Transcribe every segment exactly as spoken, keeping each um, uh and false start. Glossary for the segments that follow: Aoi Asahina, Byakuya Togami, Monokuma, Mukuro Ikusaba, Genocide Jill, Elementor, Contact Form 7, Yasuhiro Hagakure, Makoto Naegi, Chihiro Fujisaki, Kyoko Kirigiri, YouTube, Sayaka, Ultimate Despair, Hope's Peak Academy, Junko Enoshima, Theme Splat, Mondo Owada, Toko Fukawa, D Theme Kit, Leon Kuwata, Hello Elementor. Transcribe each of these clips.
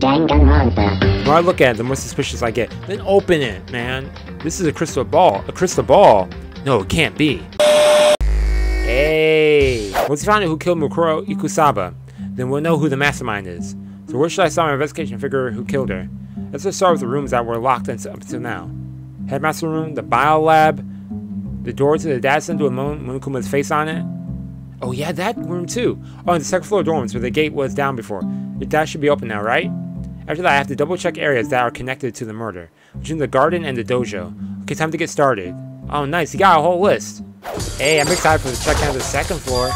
The more I look at it, the more suspicious I get. Then open it, man. This is a crystal ball. A crystal ball? No, it can't be. Hey! Once we find out who killed Mukuro Ikusaba, then we'll know who the mastermind is. So where should I start my investigation and figure out who killed her? Let's just start with the rooms that were locked up until now. Headmaster room, the bio lab, the door to the data center with Mon Monokuma's face on it. Oh yeah, that room too. Oh, and the second floor dorms where the gate was down before. That should be open now, right? After that, I have to double check areas that are connected to the murder, between the garden and the dojo. Okay, time to get started. Oh nice, you got a whole list. Hey, I'm excited for the check out of the second floor.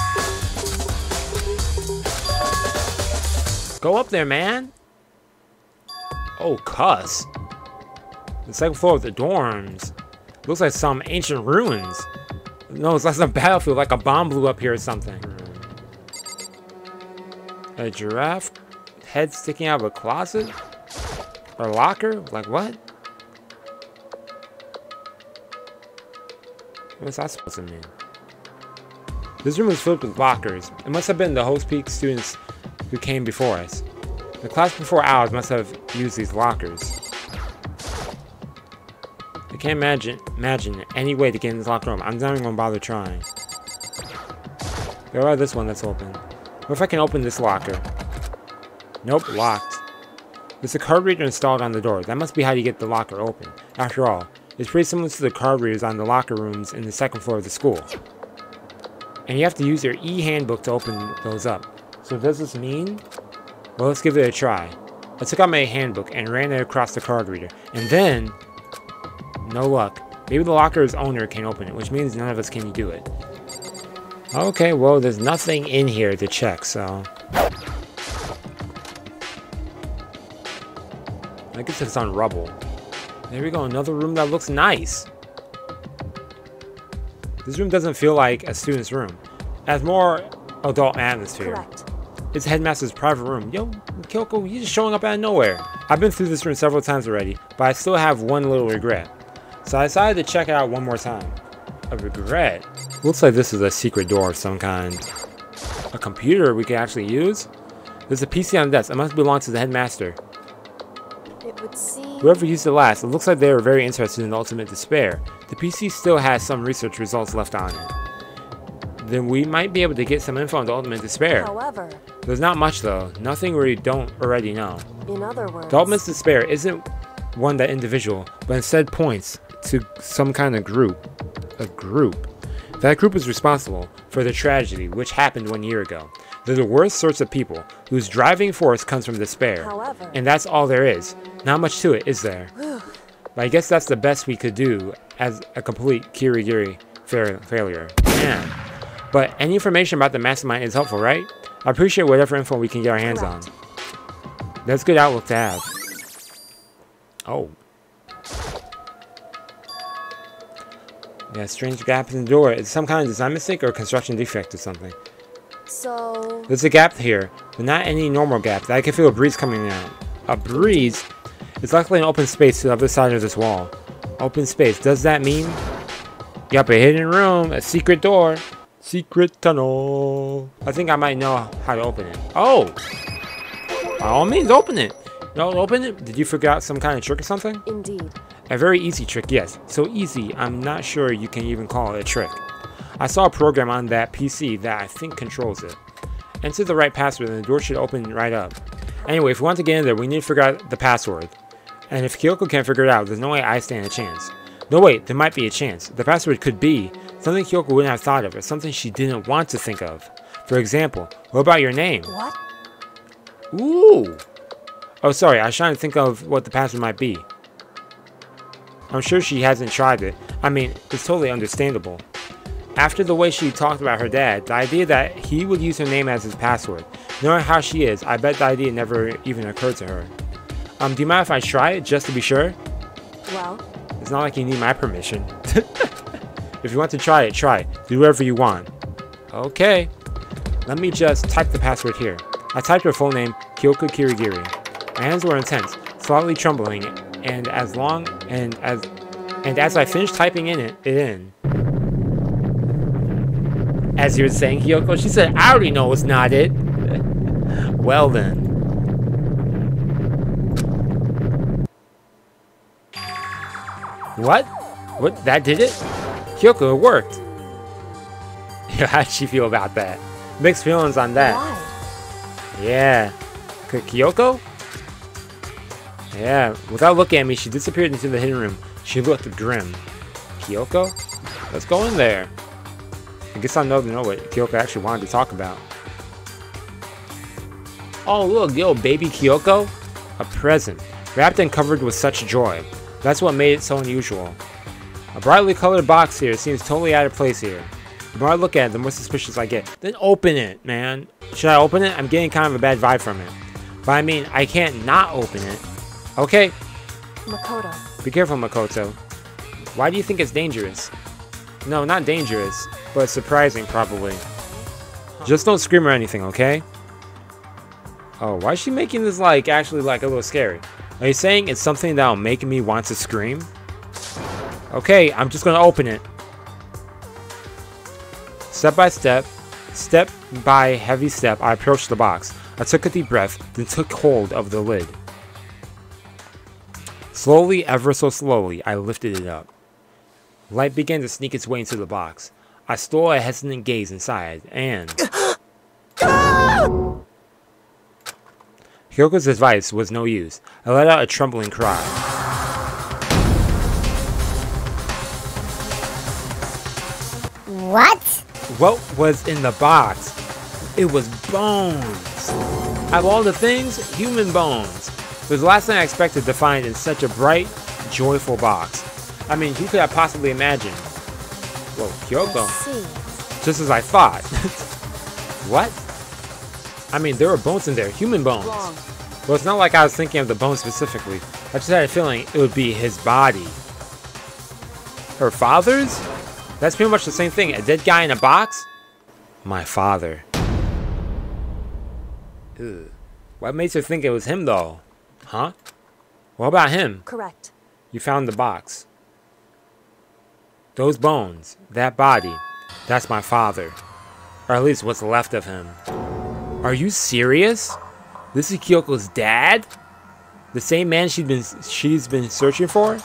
Go up there, man. Oh, cuss. The second floor of the dorms. Looks like some ancient ruins. No, it's like some battlefield, like a bomb blew up here or something. A giraffe head sticking out of a closet? Or a locker? Like what? What's that supposed to mean? This room is filled with lockers. It must have been the Hope's Peak students who came before us. The class before ours must have used these lockers. I can't imagine imagine any way to get in this locker room. I'm not even gonna bother trying. There are this one that's open. What if I can open this locker? Nope, locked. There's a card reader installed on the door. That must be how you get the locker open. After all, it's pretty similar to the card readers on the locker rooms in the second floor of the school. And you have to use your e-handbook to open those up. So does this mean? Well, let's give it a try. I took out my handbook and ran it across the card reader. And then, no luck. Maybe the locker's owner can open it, which means none of us can do it. Okay, well, there's nothing in here to check, so. I guess it's on rubble. There we go, another room that looks nice. This room doesn't feel like a student's room. It has more adult atmosphere. Correct. It's Headmaster's private room. Yo, Kyoko, you're just showing up out of nowhere. I've been through this room several times already, but I still have one little regret. So I decided to check it out one more time. A regret? Looks like this is a secret door of some kind. A computer we could actually use? There's a P C on the desk. It must belong to the Headmaster. It would seem... Whoever used it last, it looks like they were very interested in Ultimate Despair. The P C still has some research results left on it. Then we might be able to get some info on the Ultimate Despair. However, there's not much though, nothing we don't already know. In other words, the Ultimate Despair isn't one that individual, but instead points to some kind of group. A group. That group is responsible for the tragedy which happened one year ago. They're the worst sorts of people whose driving force comes from despair. However, and that's all there is. Not much to it, is there? But I guess that's the best we could do as a complete Kirigiri fa failure. Man. But any information about the mastermind is helpful, right? I appreciate whatever info we can get our hands Correct. on. That's good outlook to have. Oh. Yeah, strange gap in the door. It's some kind of design mistake or construction defect or something. So... There's a gap here, but not any normal gap. I can feel a breeze coming out. A breeze? It's likely an open space to the other side of this wall. Open space. Does that mean? Yep, a hidden room. A secret door. Secret tunnel. I think I might know how to open it. Oh! By all means, open it! Don't open it? Did you figure out some kind of trick or something? Indeed. A very easy trick, yes. So easy, I'm not sure you can even call it a trick. I saw a program on that P C that I think controls it. Enter the right password and the door should open right up. Anyway, if we want to get in there, we need to figure out the password. And if Kyoko can't figure it out, there's no way I stand a chance. No wait, there might be a chance. The password could be something Kyoko wouldn't have thought of, or something she didn't want to think of. For example, what about your name? What? Ooh! Oh, sorry, I was trying to think of what the password might be. I'm sure she hasn't tried it. I mean, it's totally understandable. After the way she talked about her dad, the idea that he would use her name as his password. Knowing how she is, I bet the idea never even occurred to her. Um, do you mind if I try it, just to be sure? Well... It's not like you need my permission. If you want to try it, try it. Do whatever you want. Okay. Let me just type the password here. I typed her full name, Kyoko Kirigiri. My hands were intense, slightly trembling, and as long and as and as I finished typing in it, it in. As you were saying, Kyoko, she said, I already know it's not it. Well then. What? What? That did it? Kyoko, it worked. How'd she feel about that? Mixed feelings on that. Why? Yeah. Kyoko? Yeah. Without looking at me, she disappeared into the hidden room. She looked grim. Kyoko? Let's go in there. I guess I know what Kyoko actually wanted to talk about. Oh, look, yo, baby Kyoko. A present, wrapped and covered with such joy. That's what made it so unusual. A brightly colored box here seems totally out of place here. The more I look at it, the more suspicious I get. Then open it, man. Should I open it? I'm getting kind of a bad vibe from it. But I mean, I can't not open it. Okay. Makoto. Be careful, Makoto. Why do you think it's dangerous? No, not dangerous, but surprising, probably. Just don't scream or anything, okay? Oh, why is she making this, like, actually, like, a little scary? Are you saying it's something that'll make me want to scream? Okay, I'm just gonna open it. Step by step, step by heavy step, I approached the box. I took a deep breath, then took hold of the lid. Slowly, ever so slowly, I lifted it up. Light began to sneak its way into the box. I stole a hesitant gaze inside, and... Kyoko's advice was no use. I let out a trembling cry. What? What was in the box? It was bones. Out of all the things, human bones. It was the last thing I expected to find in such a bright, joyful box. I mean, who could I possibly imagine? Whoa, Kyoko. Just as I thought. What? I mean, there were bones in there, human bones. Wrong. Well, it's not like I was thinking of the bones specifically. I just had a feeling it would be his body. Her father's? That's pretty much the same thing. A dead guy in a box? My father. Ew. What makes her think it was him, though? Huh? What about him? Correct. You found the box. Those bones, that body, that's my father. Or at least what's left of him. Are you serious? This is Kyoko's dad? The same man she'd been, she's been searching for?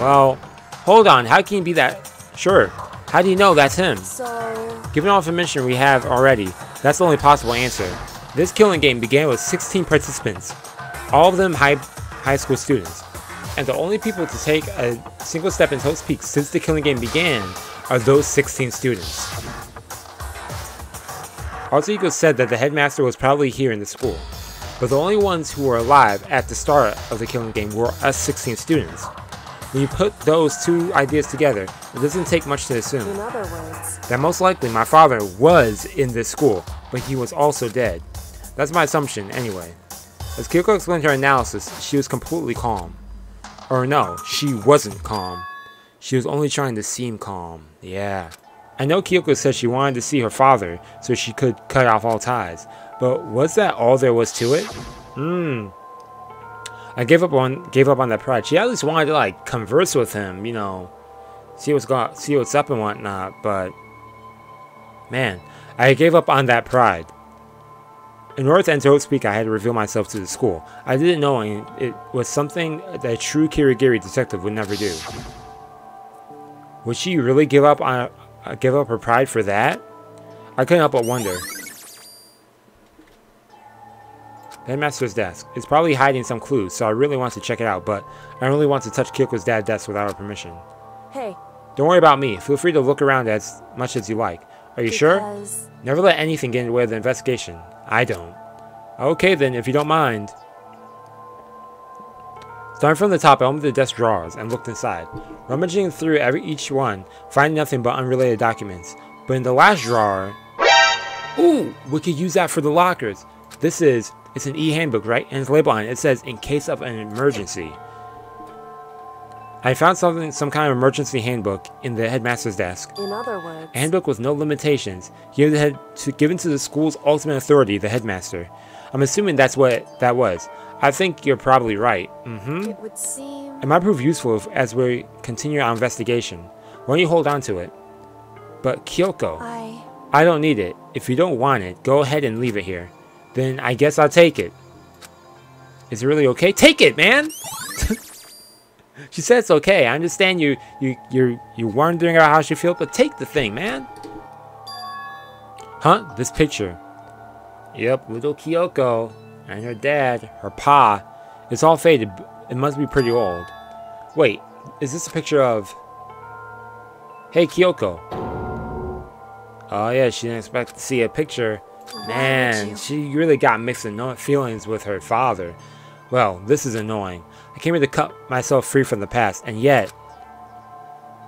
Well, hold on, how can you be that sure? How do you know that's him? So... Given all information we have already, that's the only possible answer. This killing game began with sixteen participants, all of them high, high school students. And the only people to take a single step in Hope's Peak since the killing game began are those sixteen students. Also, Iko said that the headmaster was probably here in the school, but the only ones who were alive at the start of the killing game were us sixteen students. When you put those two ideas together, it doesn't take much to assume in other words, that most likely my father was in this school, but he was also dead. That's my assumption anyway. As Kyoko explained her analysis, she was completely calm. Or no, she wasn't calm. She was only trying to seem calm. Yeah. I know Kyoko said she wanted to see her father so she could cut off all ties, but was that all there was to it? Hmm. I gave up on gave up on that pride. She at least wanted to like converse with him, you know, see what's going, see what's up and whatnot. But man, I gave up on that pride. In order to enter Hope's Peak, I had to reveal myself to the school. I didn't know it was something that a true Kirigiri detective would never do. Would she really give up on? I give up her pride for that? I couldn't help but wonder. The headmaster's desk. It's probably hiding some clues, so I really want to check it out, but I don't really want to touch Kyoko's dad's desk without her permission. Hey. Don't worry about me. Feel free to look around as much as you like. Are you because... sure? Never let anything get in the way of the investigation. I don't. Okay then, if you don't mind. Starting from the top, I opened the desk drawers and looked inside, rummaging through every each one, finding nothing but unrelated documents. But in the last drawer, ooh, we could use that for the lockers. This is, it's an e-handbook, right? And it's labeled on it. It says, in case of an emergency. I found something, some kind of emergency handbook in the headmaster's desk. In other words, a handbook with no limitations, given, the head to, given to the school's ultimate authority, the headmaster. I'm assuming that's what that was. I think you're probably right. Mm-hmm. It would seem... It might prove useful if, as we continue our investigation. Why don't you hold on to it? But Kyoko... I... I don't need it. If you don't want it, go ahead and leave it here. Then I guess I'll take it. Is it really okay? Take it, man! She said it's okay. I understand you you you you wondering about how she feels, but take the thing, man. Huh? This picture. Yep, little Kyoko and her dad, her pa. It's all faded. It must be pretty old. Wait, is this a picture of? Hey, Kyoko. Oh yeah, she didn't expect to see a picture. Man, she really got mixed feelings with her father. Well, this is annoying. I came here to cut myself free from the past, and yet,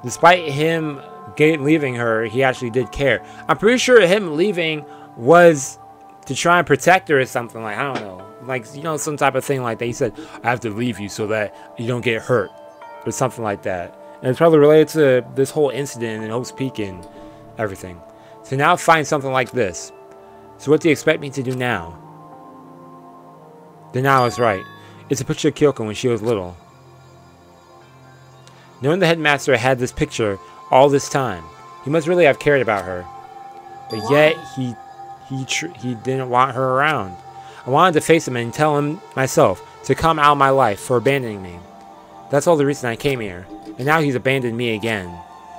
despite him leaving her, he actually did care. I'm pretty sure him leaving was to try and protect her or something, like, I don't know. Like, you know, some type of thing like that. He said, I have to leave you so that you don't get hurt, or something like that. And it's probably related to this whole incident in Hope's Peak and everything. So now find something like this. So what do you expect me to do now? Then I was right. It's a picture of Kyoko when she was little. Knowing the headmaster had this picture all this time, he must really have cared about her. But yet, he he tr he didn't want her around. I wanted to face him and tell him myself to come out of my life for abandoning me. That's all the reason I came here. And now he's abandoned me again.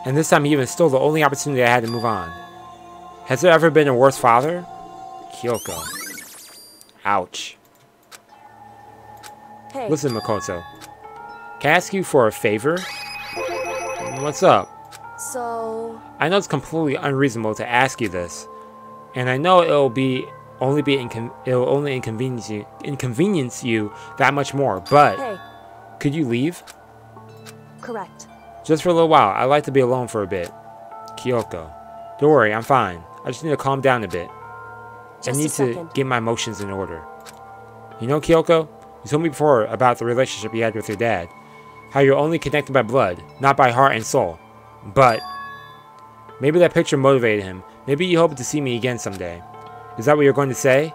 And this time he even stole the only opportunity I had to move on. Has there ever been a worse father? Kyoko. Ouch. Hey. Listen, Makoto. Can I ask you for a favor? What's up? So... I know it's completely unreasonable to ask you this. And I know it'll be only be incon it'll only inconvenience you inconvenience you that much more, but hey. Could you leave? Correct. Just for a little while. I'd like to be alone for a bit. Kyoko. Don't worry, I'm fine. I just need to calm down a bit. Just I need to get my emotions in order. You know, Kyoko, you told me before about the relationship you had with your dad. How you're only connected by blood, not by heart and soul. But maybe that picture motivated him. Maybe he hoped to see me again someday. Is that what you're going to say?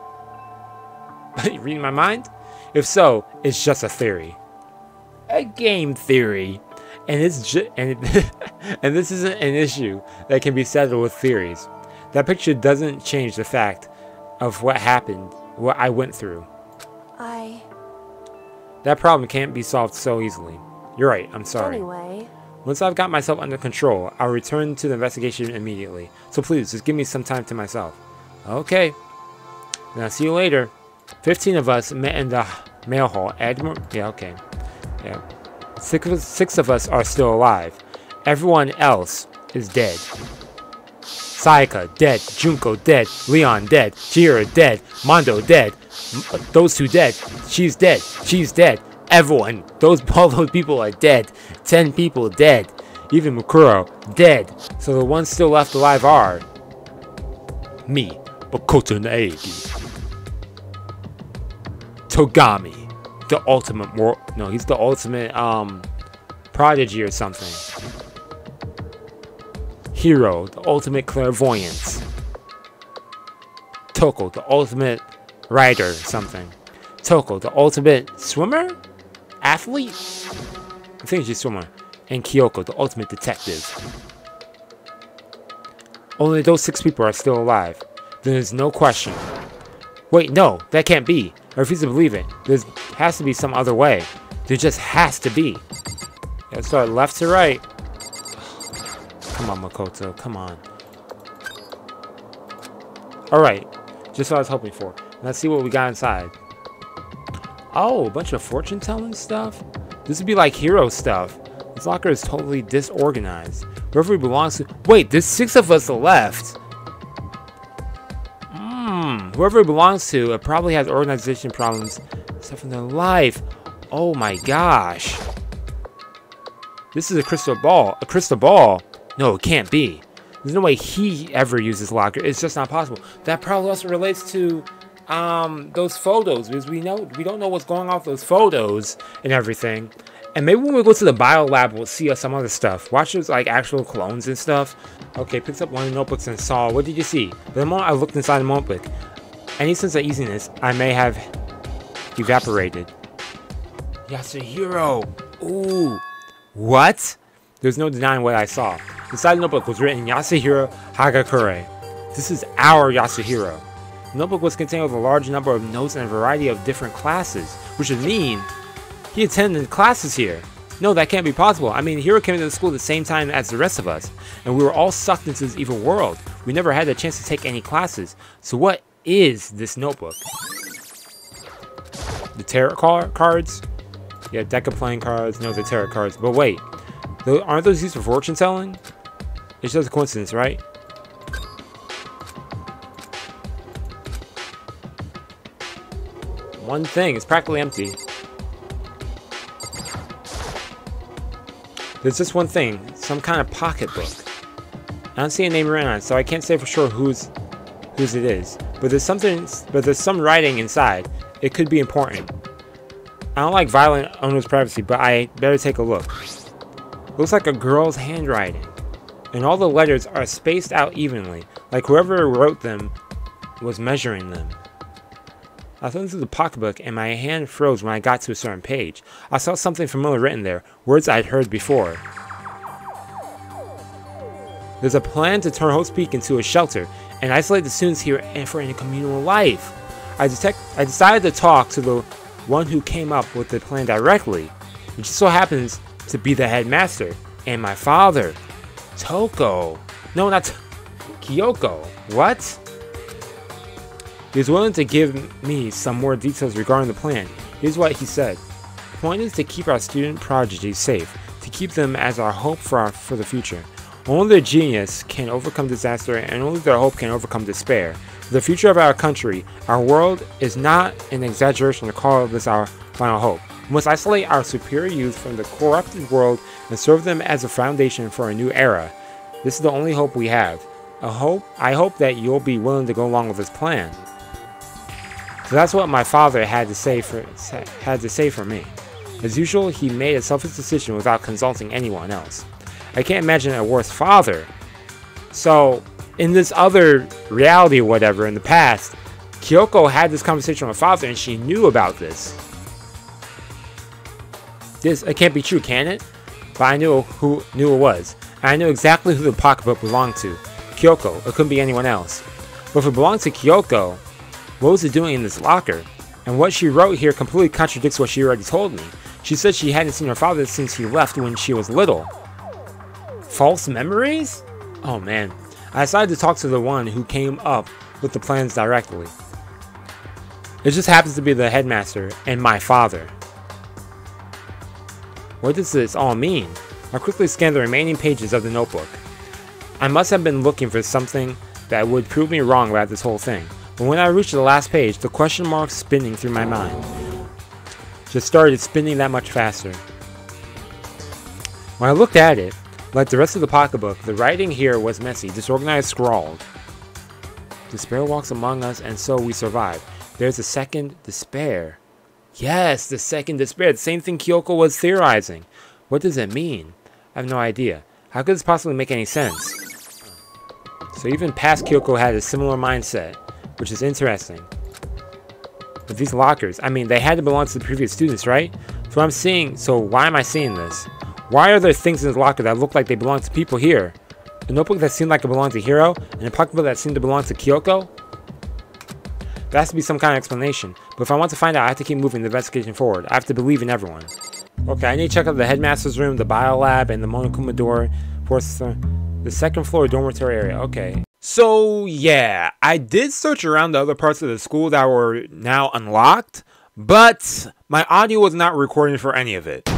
You reading my mind? If so, it's just a theory. A game theory. And it's ju and it and this isn't an issue that can be settled with theories. That picture doesn't change the fact of what happened, what I went through. I. That problem can't be solved so easily. You're right. I'm sorry. Anyway. Once I've got myself under control, I'll return to the investigation immediately. So please, just give me some time to myself. Okay. Now see you later. Fifteen of us met in the mail hall. Admiral. Yeah. Okay. Yeah. Six, six of us are still alive. Everyone else is dead. Sayaka dead, Junko dead, Leon dead, Chihiro dead, Mondo dead, M those two dead, she's dead, she's dead, everyone, those, all those people are dead, ten people dead, even Mukuro dead, so the ones still left alive are me, Makoto Naegi, Togami, the ultimate war, no, he's the ultimate, um, prodigy or something. Hero, the ultimate clairvoyance. Toko, the ultimate rider or something. Toko, the ultimate swimmer? Athlete? I think she's a swimmer. And Kyoko, the ultimate detective. Only those six people are still alive. There's no question. Wait, no, that can't be. I refuse to believe it. There has to be some other way. There just has to be. Let's start left to right. Come on, Makoto, come on. Alright, just what I was hoping for. Let's see what we got inside. Oh, a bunch of fortune-telling stuff? This would be like hero stuff. This locker is totally disorganized. Wherever he belongs to... Wait, there's six of us left! Mmm, whoever he belongs to, it probably has organization problems. Stuff in their life. Oh my gosh. This is a crystal ball. A crystal ball? No, it can't be. There's no way he ever uses locker. It's just not possible. That probably also relates to um, those photos, because we know we don't know what's going on with those photos and everything. And maybe when we go to the bio lab, we'll see some other stuff. Watch those like actual clones and stuff. Okay, picks up one of the notebooks and saw. What did you see? The moment I looked inside the notebook, any sense of easiness I may have evaporated. Yasuhiro. Ooh. What? There's no denying what I saw. Inside the notebook was written Yasuhiro Hagakure. This is our Yasuhiro. The notebook was contained with a large number of notes and a variety of different classes, which would mean he attended classes here. No, that can't be possible. I mean, Hiro came into the school at the same time as the rest of us, and we were all sucked into this evil world. We never had the chance to take any classes. So what is this notebook? The tarot car cards? Yeah, deck of playing cards. No, the tarot cards. But wait, aren't those used for fortune telling? It's just a coincidence, right? One thing, it's practically empty. There's just one thing, some kind of pocketbook. I don't see a name around it, so I can't say for sure whose whose it is. But there's something, but there's some writing inside. It could be important. I don't like violent owner's privacy, but I better take a look. Looks like a girl's handwriting, and all the letters are spaced out evenly, like whoever wrote them was measuring them. I looked through the pocketbook and my hand froze when I got to a certain page. I saw something familiar written there, words I had heard before. There's a plan to turn Hope's Peak into a shelter and isolate the students here and for a communal life. I, detect I decided to talk to the one who came up with the plan directly, which just so happens to be the headmaster and my father. Toko. No, not Kyoko. What? He was willing to give me some more details regarding the plan. Here's what he said. The point is to keep our student prodigy safe, to keep them as our hope for, our, for the future. Only their genius can overcome disaster, and only their hope can overcome despair. For the future of our country, our world, is not an exaggeration to call this our final hope. We must isolate our superior youth from the corrupted world and serve them as a foundation for a new era. This is the only hope we have. I hope, I hope that you'll be willing to go along with this plan. So that's what my father had to say for had to say for me. As usual, he made a selfish decision without consulting anyone else. I can't imagine a worse father. So, in this other reality or whatever, in the past, Kyoko had this conversation with her father and she knew about this. This, it can't be true, can it? But I knew who knew it was. And I knew exactly who the pocketbook belonged to. Kyoko. It couldn't be anyone else. But if it belonged to Kyoko, what was it doing in this locker? And what she wrote here completely contradicts what she already told me. She said she hadn't seen her father since he left when she was little. False memories? Oh man. I decided to talk to the one who came up with the plans directly. It just happens to be the headmaster and my father. What does this all mean? I quickly scanned the remaining pages of the notebook. I must have been looking for something that would prove me wrong about this whole thing. But when I reached the last page, the question mark spinning through my mind just started spinning that much faster. When I looked at it, like the rest of the pocketbook, the writing here was messy, disorganized, scrawled. Despair walks among us, and so we survive. There's a second despair. Yes, the second despair, the same thing Kyoko was theorizing. What does it mean? I have no idea. How could this possibly make any sense? So even past Kyoko had a similar mindset, which is interesting. But these lockers, I mean, they had to belong to the previous students, right? So I'm seeing, so why am I seeing this? Why are there things in this locker that look like they belong to people here? A notebook that seemed like it belonged to Hiro, and a pocketbook that seemed to belong to Kyoko? There has to be some kind of explanation, but if I want to find out, I have to keep moving the investigation forward. I have to believe in everyone. Okay, I need to check out the headmaster's room, the bio lab, and the Monokuma door, the second floor dormitory area, okay. So yeah, I did search around the other parts of the school that were now unlocked, but my audio was not recording for any of it.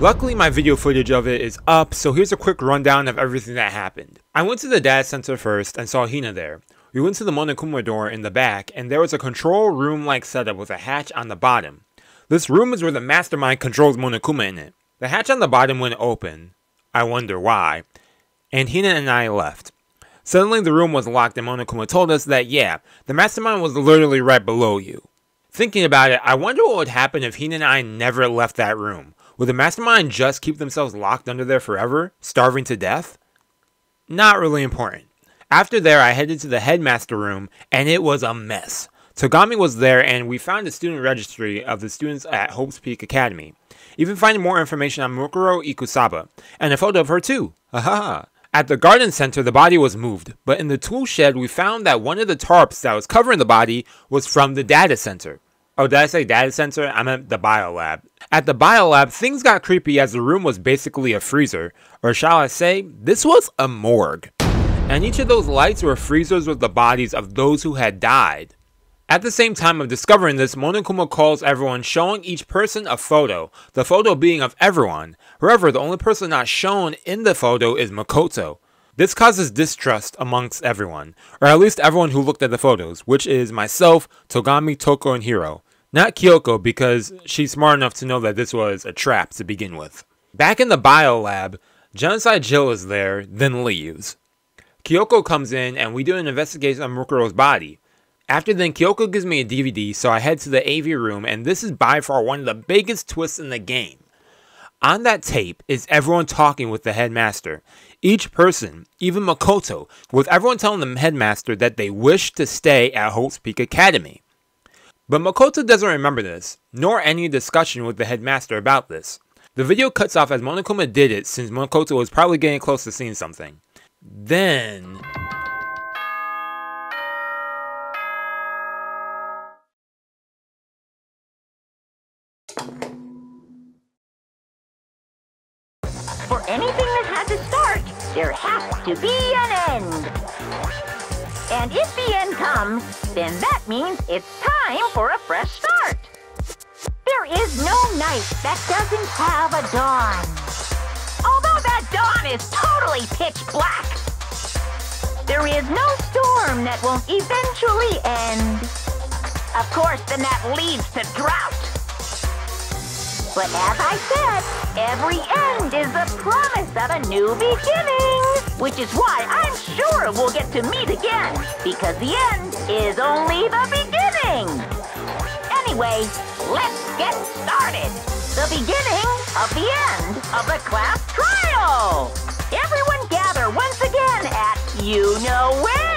Luckily my video footage of it is up, so here's a quick rundown of everything that happened. I went to the data center first and saw Hina there. We went to the Monokuma door in the back, and there was a control room like setup with a hatch on the bottom. This room is where the mastermind controls Monokuma in it. The hatch on the bottom went open, I wonder why, and Hina and I left. Suddenly the room was locked and Monokuma told us that yeah, the mastermind was literally right below you. Thinking about it, I wonder what would happen if Hina and I never left that room. Would the mastermind just keep themselves locked under there forever, starving to death? Not really important. After there, I headed to the headmaster room and it was a mess. Togami was there and we found the student registry of the students at Hope's Peak Academy. Even finding more information on Mukuro Ikusaba, and a photo of her too, haha. At the garden center, the body was moved, but in the tool shed, we found that one of the tarps that was covering the body was from the data center. Oh, did I say data center? I meant the biolab. At the biolab, things got creepy as the room was basically a freezer, or shall I say, this was a morgue. And each of those lights were freezers with the bodies of those who had died. At the same time of discovering this, Monokuma calls everyone, showing each person a photo, the photo being of everyone. However, the only person not shown in the photo is Makoto. This causes distrust amongst everyone, or at least everyone who looked at the photos, which is myself, Togami, Toko, and Hiro. Not Kyoko, because she's smart enough to know that this was a trap to begin with. Back in the biolab, Genocide Jill is there, then leaves. Kyoko comes in and we do an investigation on Mukuro's body. After then, Kyoko gives me a D V D, so I head to the A V room, and this is by far one of the biggest twists in the game. On that tape is everyone talking with the headmaster. Each person, even Makoto, with everyone telling the headmaster that they wish to stay at Hope's Peak Academy. But Makoto doesn't remember this, nor any discussion with the headmaster about this. The video cuts off as Monokuma did it, since Makoto was probably getting close to seeing something. Then... For anything that has a start, there has to be an end. And if the end comes, then that means it's time for a fresh start. There is no night that doesn't have a dawn. Although that dawn is totally pitch black, there is no storm that won't eventually end. Of course, then that leads to drought. But as I said, every end is the promise of a new beginning. Which is why I'm sure we'll get to meet again, because the end is only the beginning. Anyway, let's get started. The beginning of the end of the class trial. Everyone gather once again at you know where.